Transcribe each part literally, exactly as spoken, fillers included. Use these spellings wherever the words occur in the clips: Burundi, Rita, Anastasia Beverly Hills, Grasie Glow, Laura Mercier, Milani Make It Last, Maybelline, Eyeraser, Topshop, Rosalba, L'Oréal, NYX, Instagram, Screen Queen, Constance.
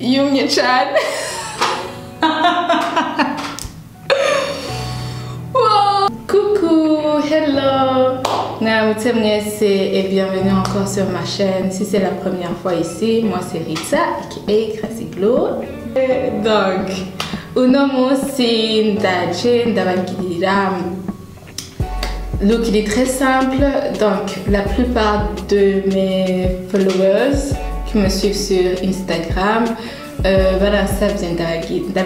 Юмничан. Wow. Coucou, hello. Et bienvenue encore sur ma chaîne. Si c'est la première fois ici, moi c'est Rita, et Grasie Glow. Donc, unomo sin daje ndabagirira. Look, il est très simple. Donc, la plupart de mes followers qui me suivent sur Instagram, voilà, ça vient d'avoir la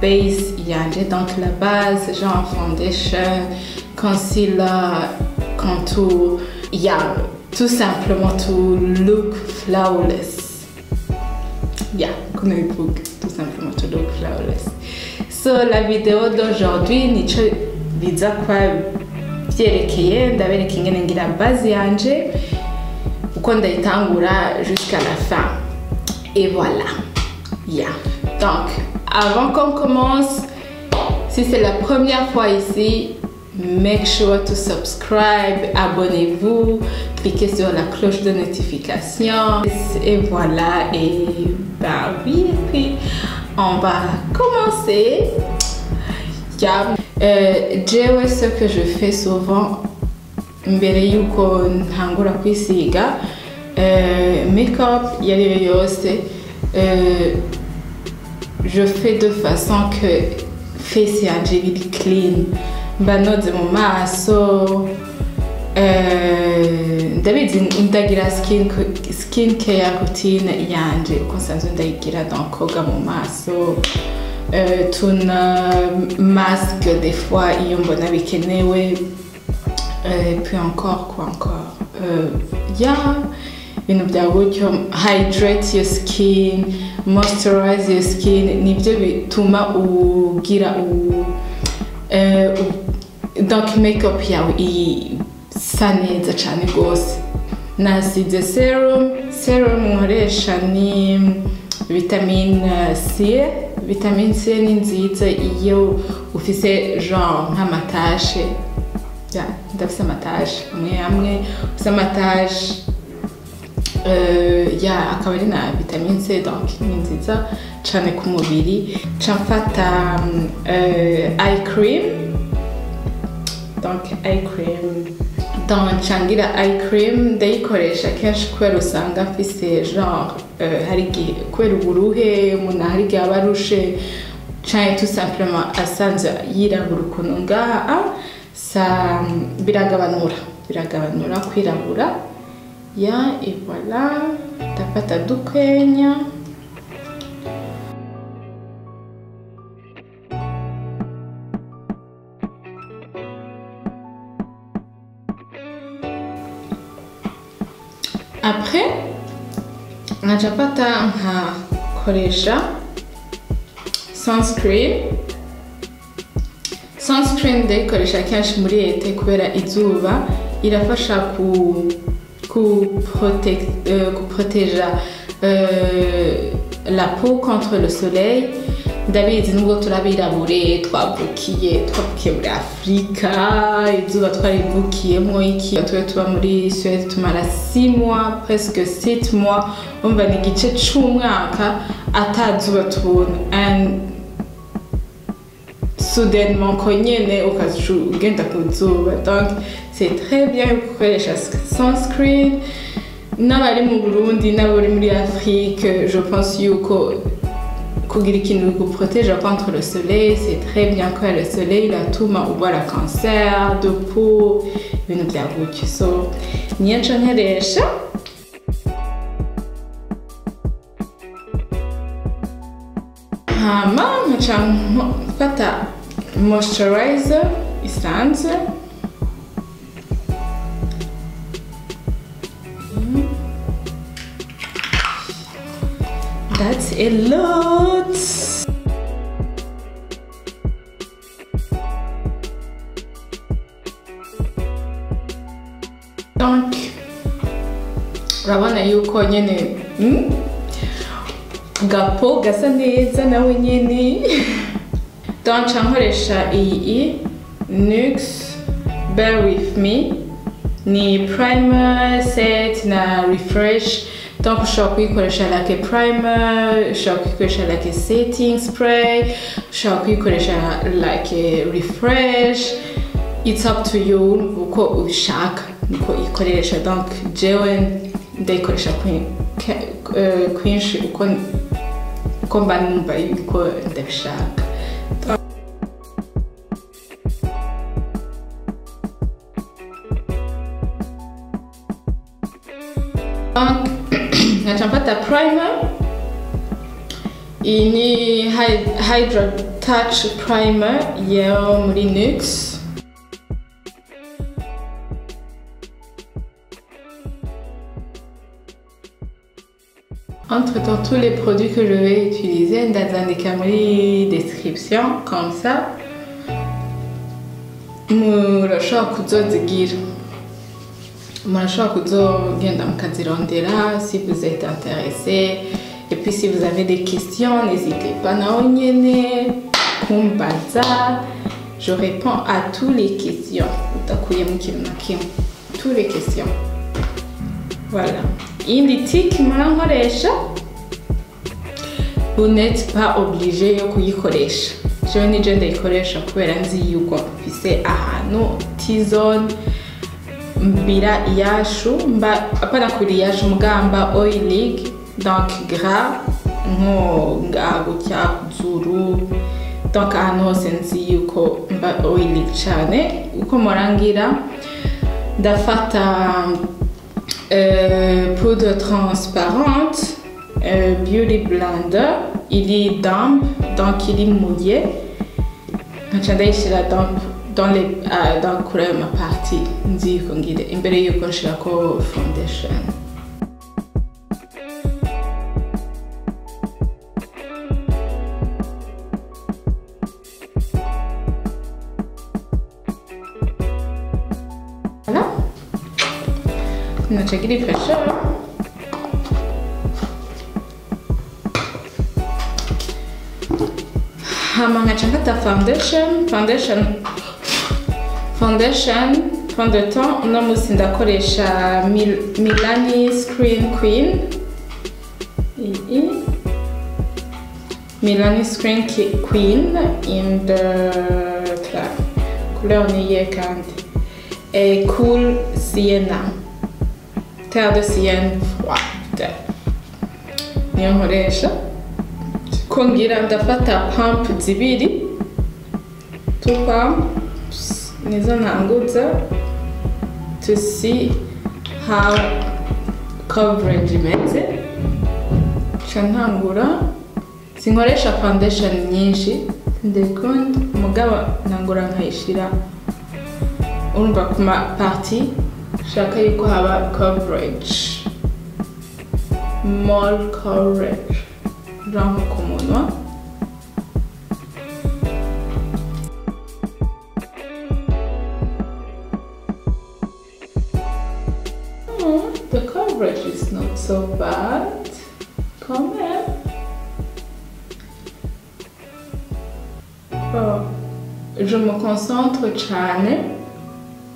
base, donc la base, genre foundation, concealer, contour, il y a tout simplement tout look flawless. Yeah, comme un book, tout simplement tout look flawless. So la vidéo d'aujourd'hui, nicho vidza kwa vyerekeye ndabereka ingene ngira base yanje uko ndayitangura jusqu'à la fin. Et voilà, yeah. Donc, avant qu'on commence, si c'est la première fois ici, make sure to subscribe, abonnez-vous, cliquez sur la cloche de notification. Et voilà, et bah oui, et puis on va commencer. Yeah. Euh, je ce que je fais souvent, Euh, make-up, il y a les euh, je fais de façon que face et clean. Bano de mon maso. David une skin skin care routine yange. Constamment d'agira dans koga mon maso. Tourne masque des fois il y a un bon avec newe. Et puis encore quoi encore. Euh, yeah. Ibintu byawe cyo hydrate your skin, moisturize your skin, nibyo bituma ugira u euh donc makeup yawe isa neza cyane gose. Nasize serum, serum nkoresha ni vitamine C, vitamine C ni nziza iyo ufise genre nk'amatashe. Yeah, ndafise amatashe, amwe amwe ufise amatashe. Euh, il y a la vitamine C, donc je vais faire eye cream. Donc, eye cream. Donc, je vais eye cream. Genre, yeah, et voilà, tapata dukenya. Après, najapata ha koresha sunscreen. Sunscreen de koresha kenshi muri ete kubera izuba irafasha ku Pour protéger, euh, protéger euh, la peau contre le soleil. David dit nous tu l'as bien labouré, trois bouquets, trois bouquets de l'Afrique. Il dit trois bouquets, moi qui a trouvé trois mois, Suède, tu m'as là six mois, presque sept mois. On va négocier chunga à ta douane. Et soudainement cogné né au cas où gagne ta couture. Donc c'est très bien pour les sunscreen. Nous allons au Burundi, nous allons en Afrique. Je pense que nous protège contre le soleil. C'est très bien que le soleil, la tout on voit le cancer de peau. Mais nous avons vu ça. Nous avons vu ça. Nous avons moisturizer. That's a lot. Donc, Ravana yuko nyene gapo gasa neza nawe nyene. Donc, nkoresha iyi N Y X Bear With Me ni primer set na refresh. Topshop kuonyesha primer, shop kuonyesha like setting spray, shop kuonyesha like refresh. It's up to you uko ushaka uko ikoresha. Donc jewe ndaikoresha queen queen uko kombani mbayi uko ndashaka. Donc ta primer ini Hydro Touch primer ya muri N Y X. Entre-temps, tous les produits que je vais utiliser dans la caméra description comme ça. Murashobora kuzozigira. Murashobora kuzogenda mukazirondera si vous êtes intéressé. Et puis si vous avez des questions, n'hésitez pas na onyene kumbaza. Je réponds à toutes les questions. Utakuye mukimukim. Toutes les questions. Voilà. Vous n'êtes pas obligé de kuyikoresha. Je vais vous dire que kubera nzi yuko mfise ahantu tizone mbira yashu mba apana kuri yashu mugamba oilig donc gras ngo ngabo cya kuzuru donc ahantu senzi yuko mba oilig cyane uko morangira ndafata Euh, poudre transparente, euh, beauty blender, il est damp, donc il est mouillé. Je vais essayer la damp dans les euh, dans la couleur ma partie. Ndi kongide imbere yuko nshira ko foundation. Je vais faire ça. Je vais faire foundation. Foundation. Foundation. Fondant. Je vais faire Milani Screen Queen. Milani Screen Queen. In the couleur Niékand. Et Cool Sienna. Terre de sienne froide. Niyonkoresha kongira ndafata pump zibiri two pumps nizo nanguza to see how coverage imeze. Chantangura sinkoresha foundation nyinshi ndekundi mugabo nangura nkayishira urumva kuma partie shaka yuko haba coverage more coverage rango kumunwa oh, the coverage is not so bad come here oh. Je me concentre cyane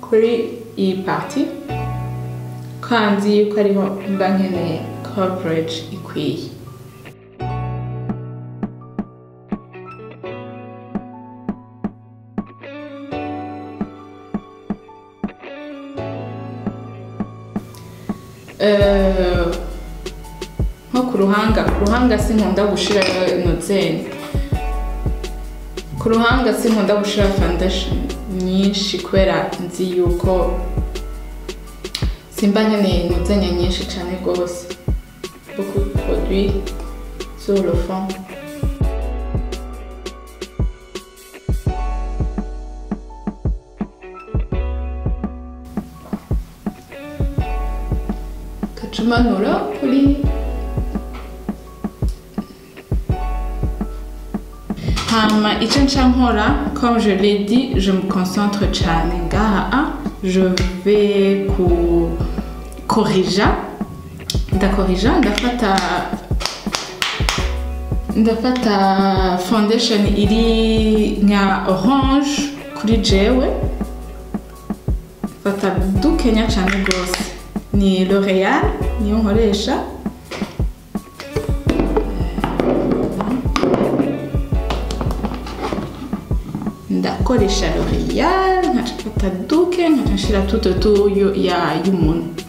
kuri iyi partie kandi yuko ariho mba nkeneye coverage ikwiye. Nko ku ruhanga ku ruhanga sinkunda gushira nozene ku ruhanga sinkunda gushira foundation nyinshi kwera nzi yuko simba nkeneye nozene nyinshi cyane rwose beaucoup de produits sur le fond. Kacumanura kuri comme je l'ai dit, je me concentre chaninga. Je vais corriger. Corriger. La foundation il y a orange, ni L'Oréal, ni code caloria, ngatapata duke ngatashira tuto tu ya yumuntu.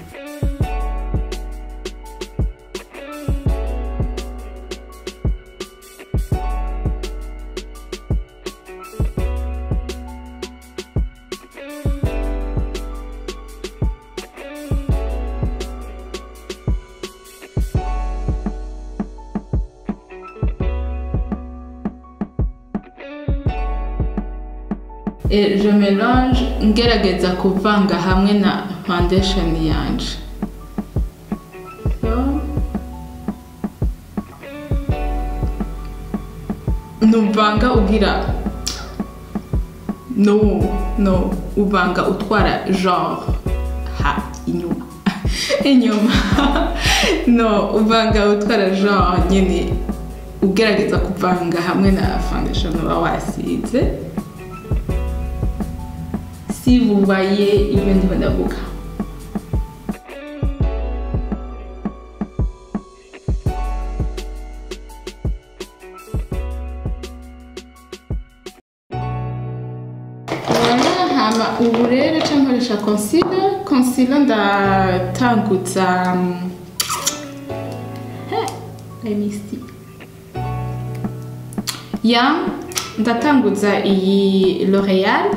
Et je mélange ngerageza kuvanga hamwe na foundation yanje. Nuvanga ugira no no uvanga utwara genre ha inyuma inyuma no uvanga utwara genre nyine ugerageza kuvanga hamwe na foundation wawasize. Si vous voyez, il vient de mon avocat. Voilà, on va ouvrir le chambre de chaque concealer. Concealer dans Tanguta. Let me see. Yeah, dans Tanguta et L'Oréal.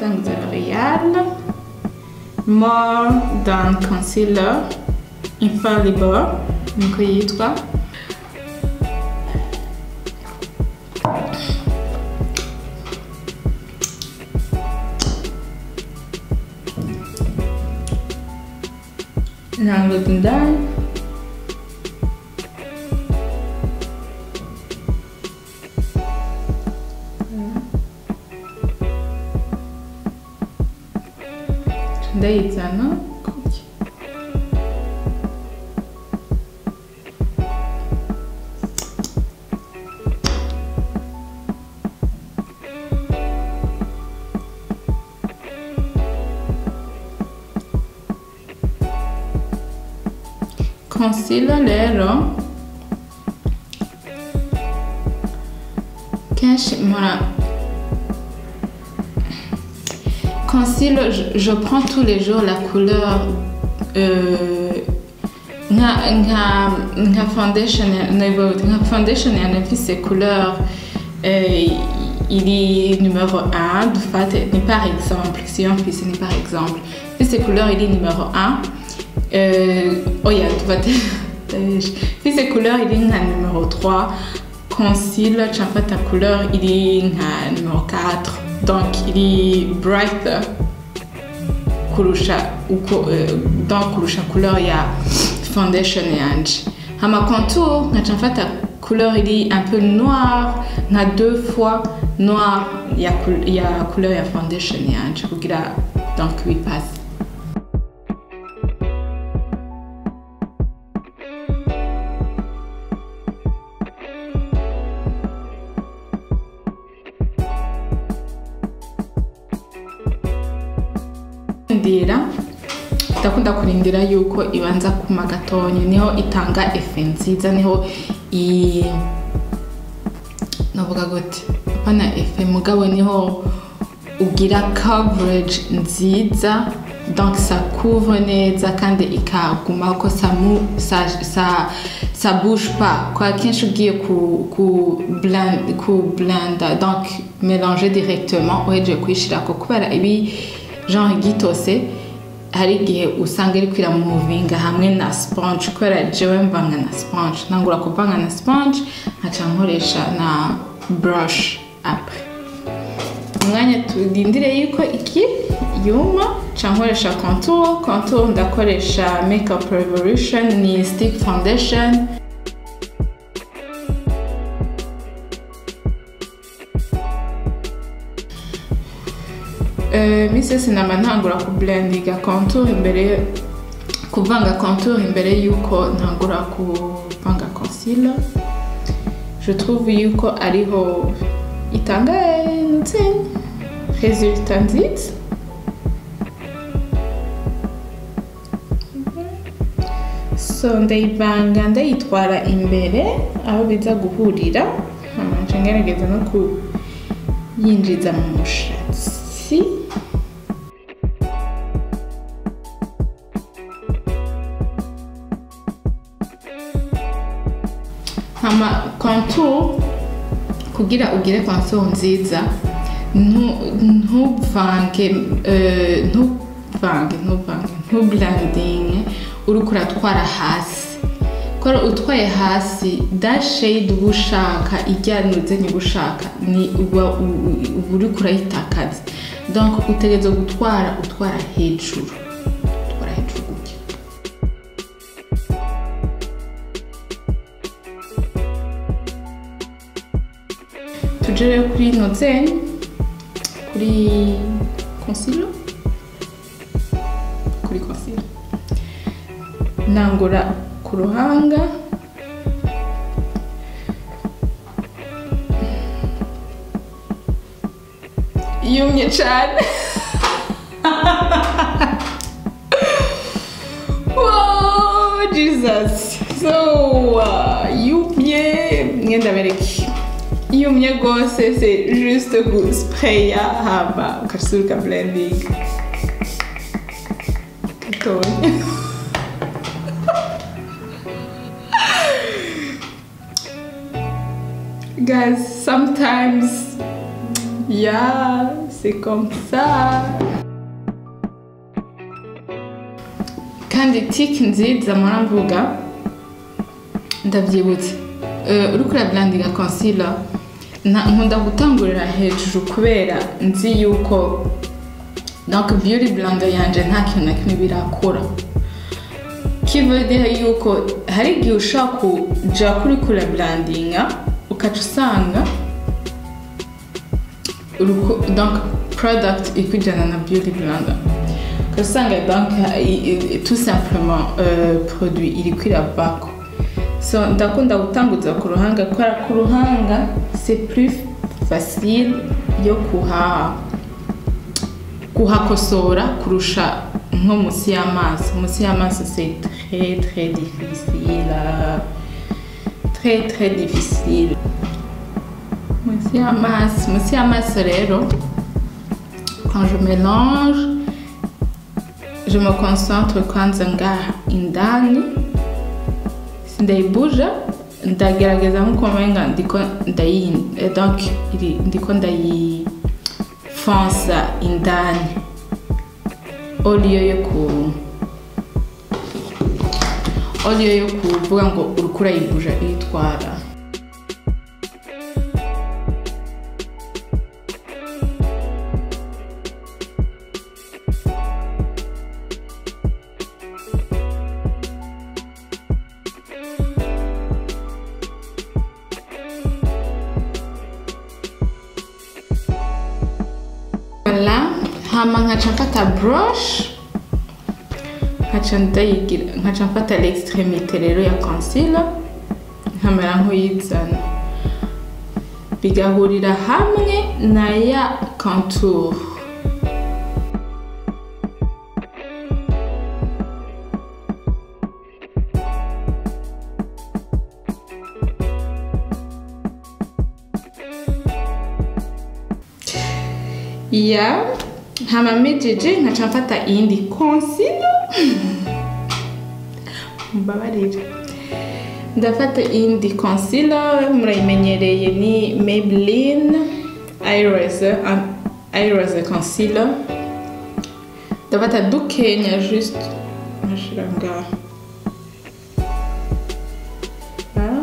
Donc de L'Oréal, More dans Concealer, Infallible, donc il y a trois. L'angle d'une dame. Deiza no kuki concealer lero kenshi mora. Concealer, je, je prends tous les jours la couleur euh, nga, nga, nga foundation nga foundation et ces couleurs euh, il est numéro un de fait n'est par exemple si on fait ce n'est par exemple si ces couleurs il est numéro un euh, oh ya yeah, si ces couleurs il est numéro trois concealer tu as ta couleur il est numéro quatre. Donc il est bright kurusha uko donc kurusha couleur ya foundation yange. Hama contour ngachafata couleur il est un peu noir, na deux fois noir ya ya couleur ya foundation yange kugira donc il passe. Ndakunda kurindira yuko ibanza kuma gatonyo niho itanga efe nziza niho i navuga gute pana efe mugabo niho ugira coverage nziza donc ça couvre neza kandi ikaguma ko ça ça ça ça bouge pas quoi kenshi ugiye ku ku blend ku blend donc mélanger directement uheje kwishira ko kubera ibi genre gitose hari gihe usanga ari kwira mu vinga hamwe na sponge kwera jewe mbanga na sponge nangura kupanga na sponge acha nkoresha na brush après umwanya tudindire yuko iki yuma cha nkoresha contour contour ndakoresha makeup revolution ni stick foundation. Mise sinaba ntangura ku blendinga contour imbere kuvanga contour imbere yuko ntangura kupanga concealer je trouve yuko ariho itanga nzin resultat nziza so ndayivanga ndayitwara imbere aho biza guhurira. ngerageza no kuyinjiza mu mushatsi. Hama contour kugira ugire contour nziza ntuvange ntuvange ntuvange ntublandinge urukura twara hasi. Kora utwaye hasi that shade ubushaka ijyanuze ni gushaka ni uburi kurayitakaza, donc utegereza gutwara utwara hejuru utwara hejuru gutya. Tujere kuri nozen kuri concealer kuri concealer nangora kuruhanga yumye cyane. Oh Jesus, so yumye mwenda bereki yumye gose, c'est juste good spray ya haba ukasuruka blending katoni. Guys, sometimes, yeah, c'est comme ça. Quand je tic nziza muravuga ndabyibutse euh uri kuri blandinga concealer nkunda gutangurira hejuru kubera nzi yuko donc beauty blender yanje nta kintu na kimwe birakora kivude yuko hari gihe ushaka kuja kuri kuri blandinga ukacusanga uruko donc product ikujana na beauty blender ukacusanga donc tout simplement euh produit ilikwira bako. So ndakunda gutanguza ku ruhanga kwa ku ruhanga c'est plus facile yo kuha kuhakosora kurusha nko munsi y'amaso. Munsi y'amaso c'est très très difficile à... très très difficile. Munsi y'amaso, munsi y'amaso rero quand je mélange je me concentre kwanza ngaha indani sindaibuja ndagerageza nkukomenga ndiko ndayini et donc iri ndiko ndayi fonsa indani olio yoku olio yo kuvuga ngo urukura yibuja itwara. Voilà, hama nkacafata brush nkaca mfata l'extrémité rero ya concealer nkamera nk'uyizana bigahurira hamwe na ya contour. Ya hama mejeje nkaca mfata indi concealer mbabarira ndafata indi concealer murayimenyereye ni Maybelline Eyeraser Eyeraser concealer ndafata dukenya juste nashiranga ha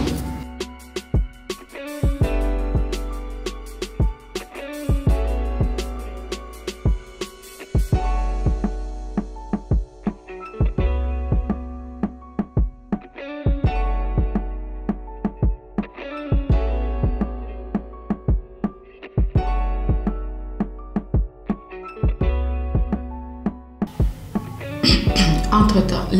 entre-temps,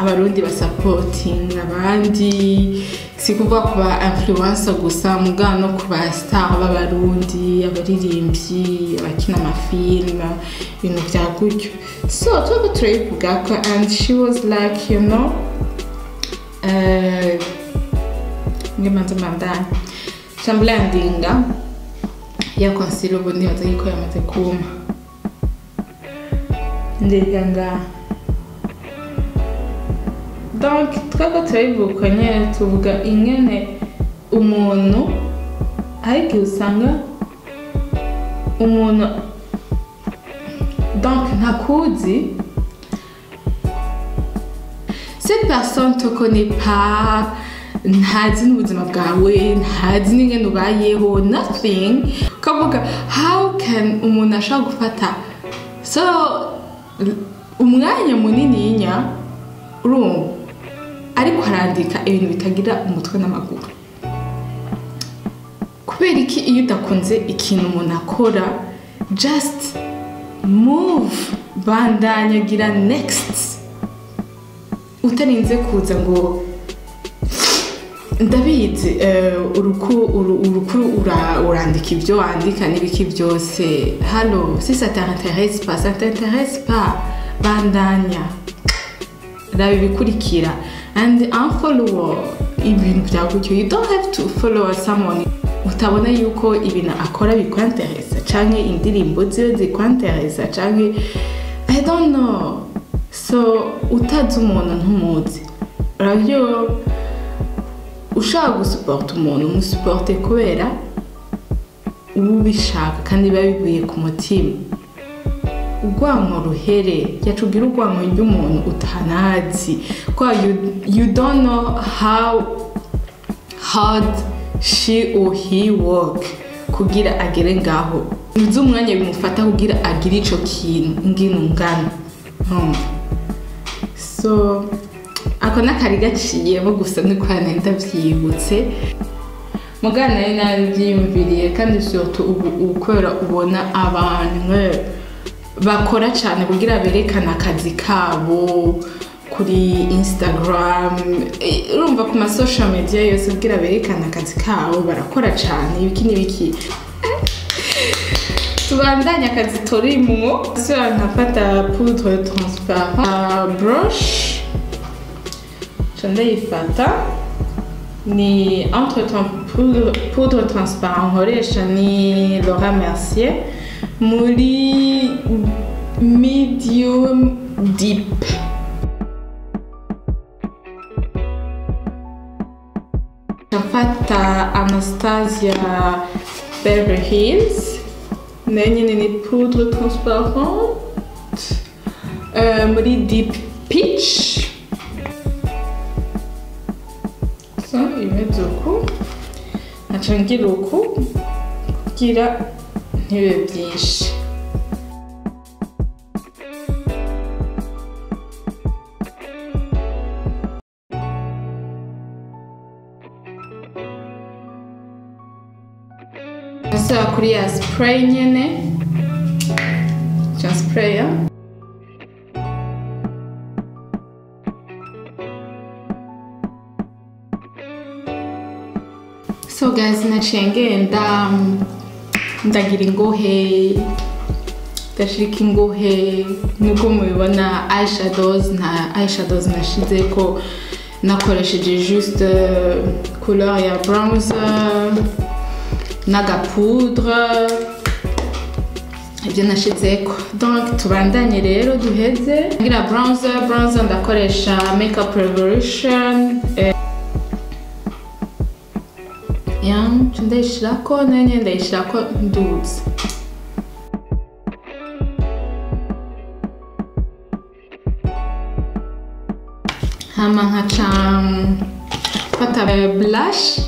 abarundi ba supporting abandi sikuvuga kuba influencer gusa mugano kuba star b'abarundi abaririmbyi abakina amafilima ibintu bya gutyo. So twebwe turavuga ko and she was like you know uh, ngimanza mandana chamblandinga ya concealer ubundi batagiko yamaze kuma ndeganga. Donc twako turabukanye tuvuga ingene umuntu ariko usanga umuntu donc nakuzi cette personne te connaît pas. Nothing. How can umuntu ashaka gufata? So umwanya munini nya room ariko harandika ibintu bitagira umutwe n'amaguru. Kubera iki iyo udakunze ikintu umuntu akora just move bandanya gira next utarinze kuza ngo ndabizi urukuru urandika ibyo wandika n'ibiki byose hano si ça t'intéresse pas ça t'intéresse pas bandanya rabi bikurikira and unfollow ibintu bya gutyo. You don't have to follow someone utabona yuko ibintu akora bikwanteresa canke indirimbo ze zikwanteresa canke I don't know. So utazi umuntu ntumuzi ryo ushaka gusuporta umuntu umusuporte kubera ubishaka kandi babibuye ku mutima ugwanko ruhere yacugira ugwanko ry'umuntu utanazi ko you, you don't know how hard she or he work kugira agere ngaho uzi umwanya bimufata kugira agire ico kintu ngino ngana hmm. So akona karigaciye bo gusa ni kwana ndabyibutse mugana nayo nabyimviriye kandi surtout ubu ukora ubona abantu bakora cyane kugira berekana akazi kabo kuri Instagram urumva ku ma social media yose kugira berekana akazi kabo barakora cyane ibiki n'ibiki tubandanya akazi torimo so nkafata poudre transparent brush Fata ni entre-temps poudre transparent horesha ni Laura Mercier muri medium deep Fata Anastasia Beverly Hills nenye ni poudre transparent euh, muri deep peach. Ngira uku kugira ntibe byinshi nasa kuri ya spray nyene just sprayer so guys naciye nda ndagira ingohe ndashirika ingohe nuko mubibona eyeshadows na eyeshadows nashize ko nakoresheje juste couleur ya bronzer naga poudre ibyo nashize ko. Donc tubandanye rero duheze ngira bronzer bronzer ndakoresha makeup revolution Yam, tu ndayishira ko nanye ndayishira ko nduzi. Hama nkaca fata blush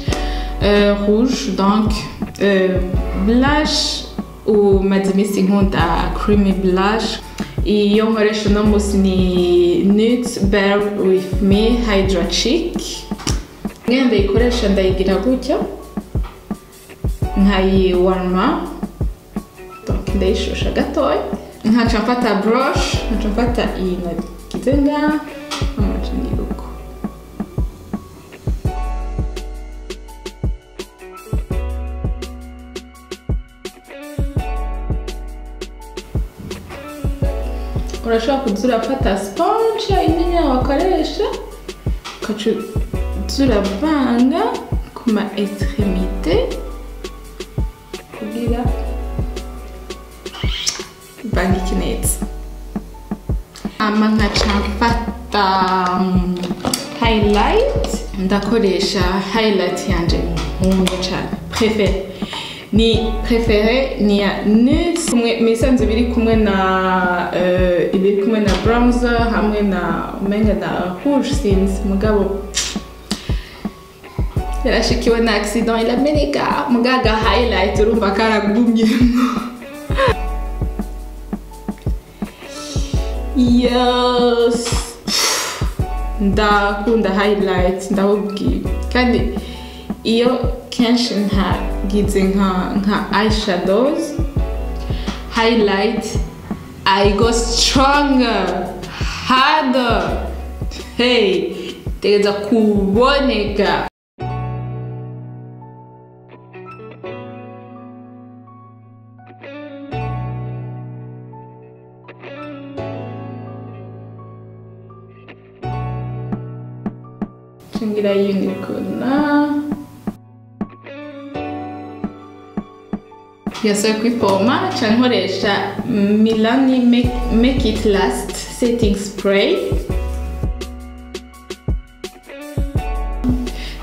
euh, rouge donc euh, blush o meu primeiro segundo a creamy blush e eu morei ni nude bear with me hydra cheek ngiyandayikoresha ndayigira gutya nkayi warma donc ndayishusha gatoya nkaca mfata brush nkaca mfata ino kizenga urashobora kuzura fata sponge imenya wakoresha ukazura vanga ku ma extrémité kugira bangi kinetsi ama nkaca mfata highlight ndakoresha highlight yanje nkunda cyane préféré ni préféré ni à NYX mais ça nous avait dit qu'on a il est qu'on a bronzer qu'on a même na rouge since mon gars il a acheté un accident il a mené car mon gars a highlight le bakara bougie yes da qu'on a highlight da ogi quand iyo kenshi nka gize nka nka eyeshadows highlight I go stronger harder hey tegeza kuboneka chingira unicorn na Bien sûr que pour moi, j'utilise Milani Make It Last Setting Spray.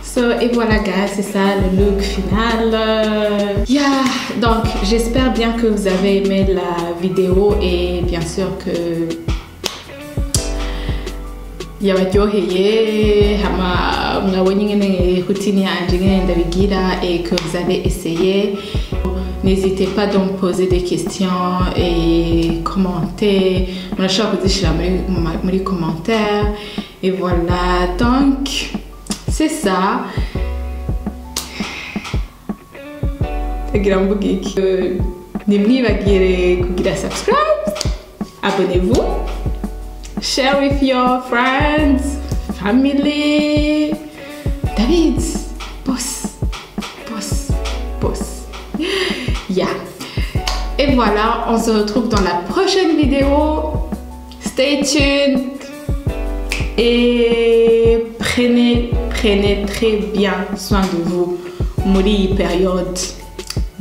So, et voilà, gars, c'est ça le look final. Yeah, donc j'espère bien que vous avez aimé la vidéo et bien sûr que et que vous avez essayé. N'hésitez pas donc poser des questions et commenter. On a choisi de dire dans les commentaires. Et voilà, donc c'est ça. N'oubliez pas de subscribe, abonnez-vous, share with your friends, family. David, boss, boss, boss. Yeah. Et voilà, on se retrouve dans la prochaine vidéo. Stay tuned. Et prenez, prenez très bien soin de vous. Muri période.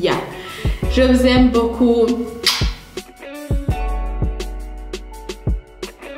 Yeah. Je vous aime beaucoup.